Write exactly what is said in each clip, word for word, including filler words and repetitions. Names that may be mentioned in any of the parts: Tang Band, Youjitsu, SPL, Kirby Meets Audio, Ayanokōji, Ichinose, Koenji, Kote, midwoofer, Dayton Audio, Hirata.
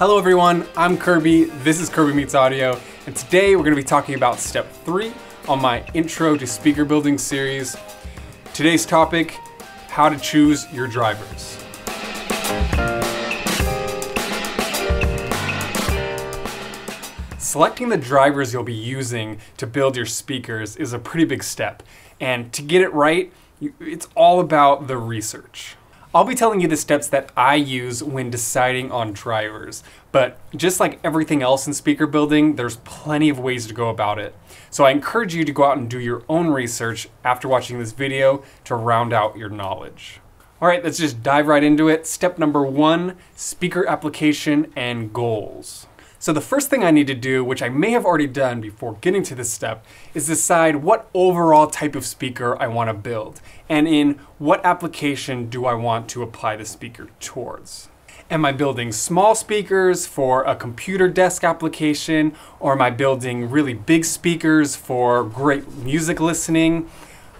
Hello everyone, I'm Kirby, this is Kirby Meets Audio, and today we're going to be talking about step three on my Intro to Speaker Building series. Today's topic, how to choose your drivers. Selecting the drivers you'll be using to build your speakers is a pretty big step, and to get it right, it's all about the research. I'll be telling you the steps that I use when deciding on drivers, but just like everything else in speaker building, there's plenty of ways to go about it. So I encourage you to go out and do your own research after watching this video to round out your knowledge. All right, let's just dive right into it. Step number one, speaker application and goals. So the first thing I need to do, which I may have already done before getting to this step, is decide what overall type of speaker I want to build, and in what application do I want to apply the speaker towards. Am I building small speakers for a computer desk application, or am I building really big speakers for great music listening?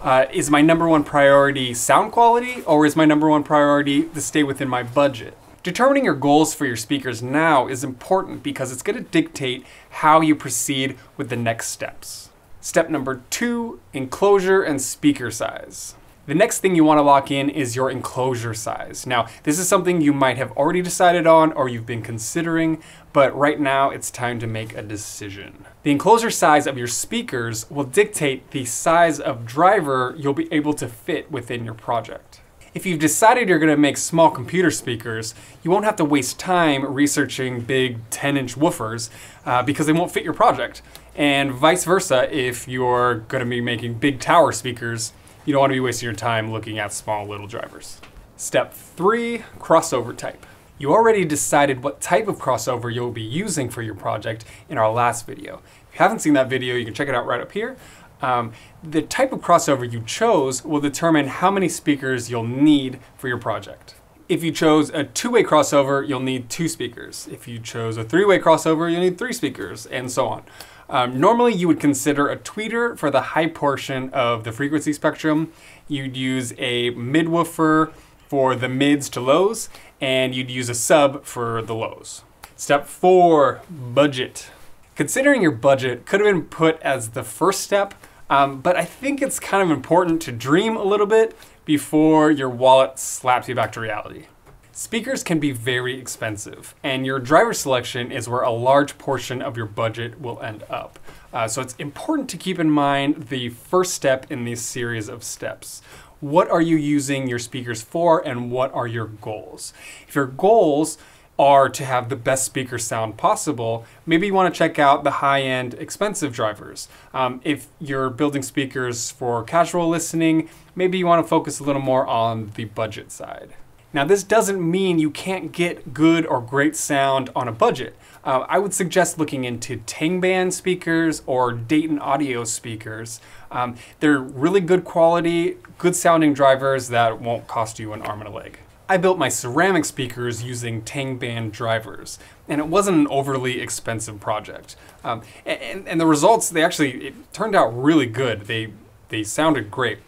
Uh, is my number one priority sound quality, or is my number one priority to stay within my budget? Determining your goals for your speakers now is important because it's going to dictate how you proceed with the next steps. Step number two, enclosure and speaker size. The next thing you want to lock in is your enclosure size. Now, this is something you might have already decided on or you've been considering, but right now it's time to make a decision. The enclosure size of your speakers will dictate the size of driver you'll be able to fit within your project. If you've decided you're going to make small computer speakers, you won't have to waste time researching big ten inch woofers uh, because they won't fit your project. And vice versa, if you're going to be making big tower speakers, you don't want to be wasting your time looking at small little drivers. Step three, crossover type. You already decided what type of crossover you'll be using for your project in our last video. If you haven't seen that video, you can check it out right up here. Um, the type of crossover you chose will determine how many speakers you'll need for your project. If you chose a two-way crossover, you'll need two speakers. If you chose a three-way crossover, you'll need three speakers, and so on. Um, normally, you would consider a tweeter for the high portion of the frequency spectrum. You'd use a midwoofer for the mids to lows, and you'd use a sub for the lows. Step four, budget. Considering your budget could have been put as the first step, Um, but I think it's kind of important to dream a little bit before your wallet slaps you back to reality. Speakers can be very expensive, and your driver selection is where a large portion of your budget will end up. Uh, so it's important to keep in mind the first step in this series of steps. What are you using your speakers for, and what are your goals? If your goals are to have the best speaker sound possible, maybe you want to check out the high-end expensive drivers. Um, if you're building speakers for casual listening, maybe you want to focus a little more on the budget side. Now, this doesn't mean you can't get good or great sound on a budget. Uh, I would suggest looking into Tang Band speakers or Dayton Audio speakers. Um, they're really good quality, good sounding drivers that won't cost you an arm and a leg. I built my ceramic speakers using Tang Band drivers, and it wasn't an overly expensive project. Um, and, and the results, they actually, it turned out really good. They, they sounded great.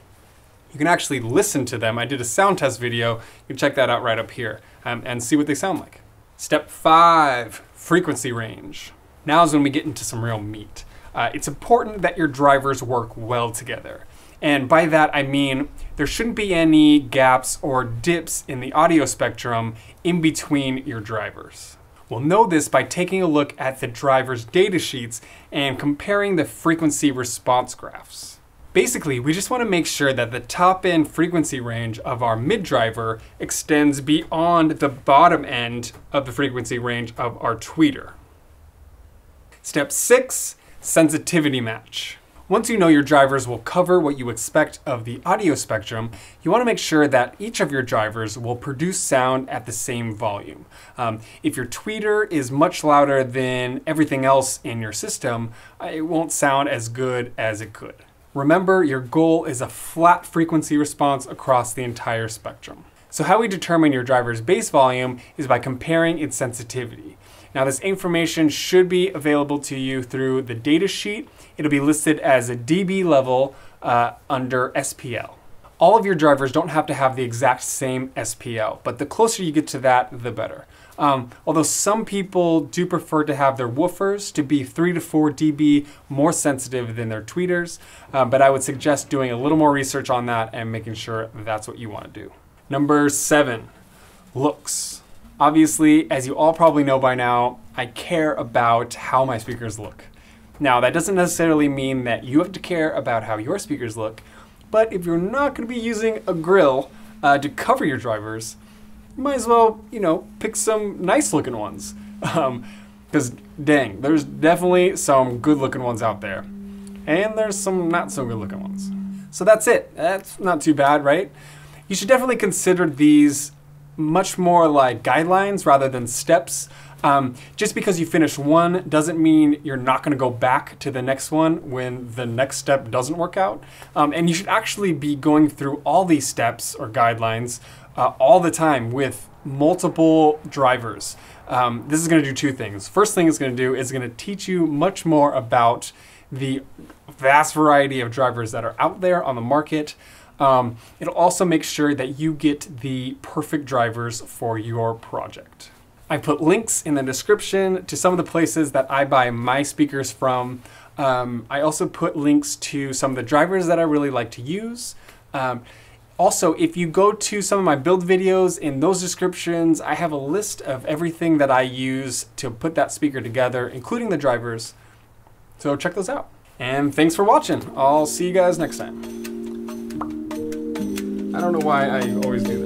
You can actually listen to them. I did a sound test video. You can check that out right up here um, and see what they sound like. Step five, frequency range. Now is when we get into some real meat. Uh, it's important that your drivers work well together. And by that, I mean, there shouldn't be any gaps or dips in the audio spectrum in between your drivers. We'll know this by taking a look at the driver's data sheets and comparing the frequency response graphs. Basically, we just want to make sure that the top end frequency range of our mid driver extends beyond the bottom end of the frequency range of our tweeter. Step six, sensitivity match. Once you know your drivers will cover what you expect of the audio spectrum, you want to make sure that each of your drivers will produce sound at the same volume. Um, if your tweeter is much louder than everything else in your system, it won't sound as good as it could. Remember, your goal is a flat frequency response across the entire spectrum. So how we determine your driver's bass volume is by comparing its sensitivity. Now, this information should be available to you through the data sheet. It'll be listed as a dB level uh, under S P L. All of your drivers don't have to have the exact same S P L, but the closer you get to that, the better. Um, although some people do prefer to have their woofers to be three to four D B more sensitive than their tweeters, uh, but I would suggest doing a little more research on that and making sure that's what you want to do. Number seven, looks. Obviously, as you all probably know by now, I care about how my speakers look. Now, that doesn't necessarily mean that you have to care about how your speakers look, but if you're not going to be using a grill uh, to cover your drivers, you might as well, you know, pick some nice looking ones. Um, because dang, there's definitely some good looking ones out there. And there's some not so good looking ones. So that's it. That's not too bad, right? You should definitely consider these much more like guidelines rather than steps. Um, just because you finish one doesn't mean you're not going to go back to the next one when the next step doesn't work out. Um, and you should actually be going through all these steps or guidelines uh, all the time with multiple drivers. Um, this is going to do two things. First thing it's going to do is going to teach you much more about the vast variety of drivers that are out there on the market. Um, it'll also make sure that you get the perfect drivers for your project. I put links in the description to some of the places that I buy my speakers from. Um, I also put links to some of the drivers that I really like to use. Um, also, if you go to some of my build videos, in those descriptions, I have a list of everything that I use to put that speaker together, including the drivers. So check those out. And thanks for watching. I'll see you guys next time. I don't know why I always do that.